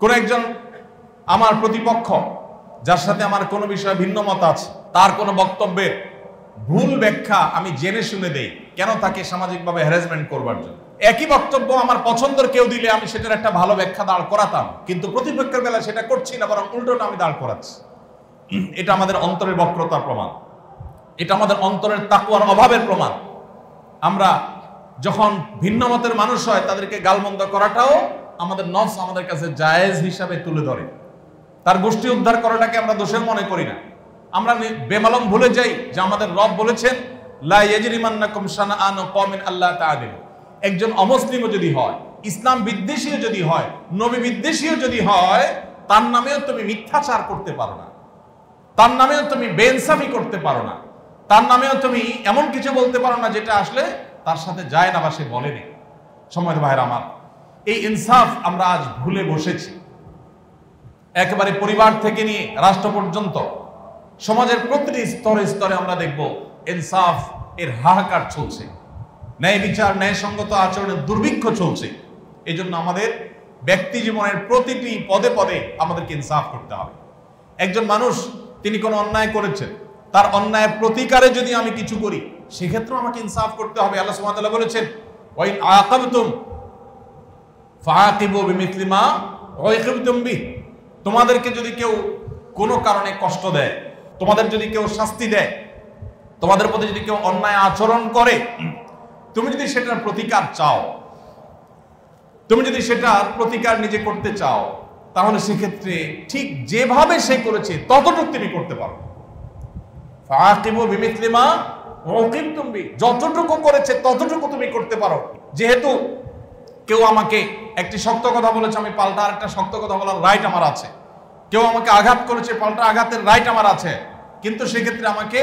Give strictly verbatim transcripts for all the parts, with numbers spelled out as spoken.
কোন একজন আমার প্রতিপক্ষ, যার সাথে আমার কোনো বিষয়ে ভিন্ন মত আছে, তার কোনো বক্তব্যের ভুল ব্যাখ্যা আমি জেনে শুনে দেই, কেন তাকে সামাজিকভাবে হ্যারাসমেন্ট করবার জন্য। একই বক্তব্য আমার পছন্দের কেউ দিলে আমি সেটার একটা ভালো ব্যাখ্যা দাঁড় করাতাম, কিন্তু প্রতিপক্ষের বেলা সেটা করছি না, বরং উল্টোটা আমি দাঁড় করাচ্ছি। এটা আমাদের অন্তরের বক্রতার প্রমাণ, এটা আমাদের অন্তরের তাকওয়ার অভাবের প্রমাণ। আমরা যখন ভিন্ন মতের মানুষ হয়, তাদেরকে গালমন্দ করাটাও আমাদের নফস আমাদের কাছে জায়েজ হিসাবে তুলে ধরে। তার গোষ্ঠী উদ্ধার করাটাকে আমরা দোষের মনে করি না। আমরা বেমালম ভুলে যাই যে আমাদের রব বলেছেন, লা ইয়াজরিমান্নাকুম শানাআনু কওমিন আল্লাহ তাআদিল। একজন অমুসলিমও যদি হয়, ইসলাম বিদ্বেষীও যদি হয়, নবী বিদ্বেষীও যদি হয়, তার নামেও তুমি মিথ্যাচার করতে পারো না, তার নামেও তুমি বেইনসাফি করতে পারো না, তার নামেও তুমি এমন কিছু বলতে পারো না যেটা আসলে তার সাথে যায় না বা সে বলেনি। সময়ের বাইরে আমার এই ইনসাফ আমরা আজ ভুলে বসেছি। একেবারে পরিবার থেকে নিয়ে রাষ্ট্র পর্যন্ত সমাজের প্রতিটি স্তরে স্তরে আমরা দেখব ইনসাফ এর হাহাকার চলছে, ন্যায় বিচার, ন্যায়সঙ্গত আচরণের দুর্ভিক্ষ চলছে। এই জন্য আমাদের ব্যক্তি জীবনের প্রতিটি পদে পদে আমাদেরকে ইনসাফ করতে হবে। একজন মানুষ তিনি কোনো অন্যায় করেছেন, তার অন্যায়ের প্রতিকারে যদি আমি কিছু করি, সেক্ষেত্রেও আমাকে ইনসাফ করতে হবে। আল্লাহ সুবহানাহু ওয়া তাআলা বলেছেন, ওয়া ইন আকাবতুম ফাআকিবু বিমিসলি মা উকিবতুম বিহি। তোমাদেরকে যদি কেউ কোনো কারণে কষ্ট দেয়, তোমাদের যদি কেউ শাস্তি দেয়, তোমাদের প্রতি যদি কেউ অন্যায় আচরণ করে, তুমি যদি সেটার প্রতিকার চাও, তুমি যদি সেটার প্রতিকার নিজে করতে চাও, তাহলে সেক্ষেত্রে ঠিক যেভাবে সে করেছে ততটুকু তুমি করতে পারো। ফাআকিবু বিমিসলি মা উকিবতুম বিহি, যতটুকু করেছে ততটুকু তুমি করতে পারো। যেহেতু কেউ আমাকে একটি শক্ত কথা বলেছে, আমি পাল্টা আর একটা শক্ত কথা বলার রাইট আমার আছে। কেউ আমাকে আঘাত করেছে, পাল্টা আঘাতের রাইট আমার আছে, কিন্তু সেক্ষেত্রে আমাকে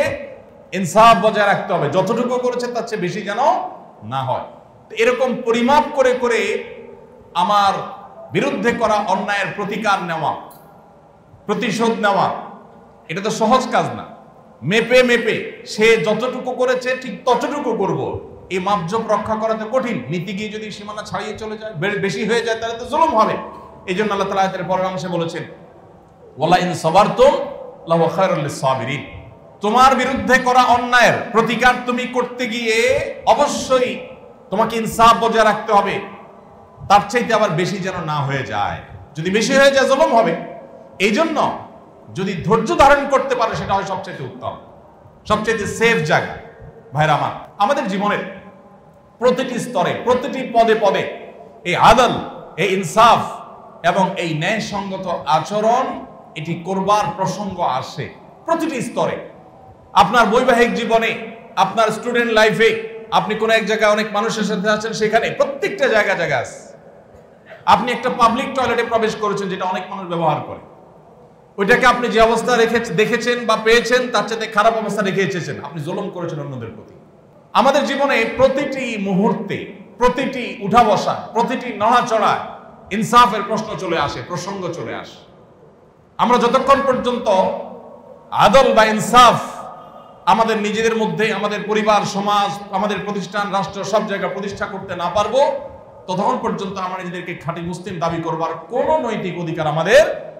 ইনসাফ বজায় রাখতে হবে। যতটুকু করেছে তার চেয়ে বেশি যেন না হয়। তো এরকম পরিমাপ করে করে আমার বিরুদ্ধে করা অন্যায়ের প্রতিকার নেওয়া, প্রতিশোধ নেওয়া, এটা তো সহজ কাজ না। মেপে মেপে সে যতটুকু করেছে ঠিক ততটুকু করব। এই মাপজোপ রক্ষা করা তো কঠিন। নীতি গিয়ে যদি সীমানা ছাড়িয়ে চলে যায়, বেশি হয়ে যায়, তাহলে তো জুলুম হবে। এই জন্য আল্লাহ তাআলা এর পরের অংশে বলেছেন, ওয়ালা ইন সাবারতুম লাহুয়া খায়রুল লিসসাবিরিন। তোমার বিরুদ্ধে করা অন্যায়ের প্রতিকার তুমি করতে গিয়ে অবশ্যই তোমাকে ইনসাফ বজায় রাখতে হবে, তার চাইতে আবার বেশি যেন না হয়ে যায়। যদি বেশি হয়ে যায় জুলুম হবে। এই জন্য যদি ধৈর্য ধারণ করতে পারো, সেটা হয় সবচেয়ে উত্তম, সবচেয়ে সেফ জায়গা। ভাইরা আমার, আমাদের জীবনের প্রতিটি স্তরে, প্রতিটি পদে পদে এই আদল, এই ইনসাফ এবং এই ন্যায়সঙ্গত আচরণ, এটি করবার প্রসঙ্গ আসে প্রতিটি স্তরে। আপনার বৈবাহিক জীবনে, আপনার স্টুডেন্ট লাইফে, আপনি কোনো এক জায়গায় অনেক মানুষের সাথে আছেন, সেখানে প্রত্যেকটা জায়গা জায়গা আছে। আপনি একটা পাবলিক টয়লেটে প্রবেশ করেছেন, যেটা অনেক মানুষ ব্যবহার করে, ওইটাকে আপনি যে অবস্থা রেখে দেখেছেন বা পেয়েছেন, তার চেয়ে খারাপ অবস্থা রেখে এসেছেন। আপনি জুলুম করেছেন অন্যদের প্রতি। আমাদের জীবনে প্রতিটি মুহূর্তে, প্রতিটি উঠা বসা, প্রতিটি নড়াচড়া ইনসাফের প্রশ্ন চলে আসে, প্রসঙ্গ চলে আসে। আমরা যতক্ষণ পর্যন্ত আদল বা ইনসাফ আমাদের নিজেদের মধ্যে, আমাদের পরিবার, সমাজ, আমাদের প্রতিষ্ঠান, রাষ্ট্র, সব জায়গা প্রতিষ্ঠা করতে না পারবো, ততক্ষণ পর্যন্ত আমরা নিজেদেরকে খাঁটি মুসলিম দাবি করবার কোনো নৈতিক অধিকার আমাদের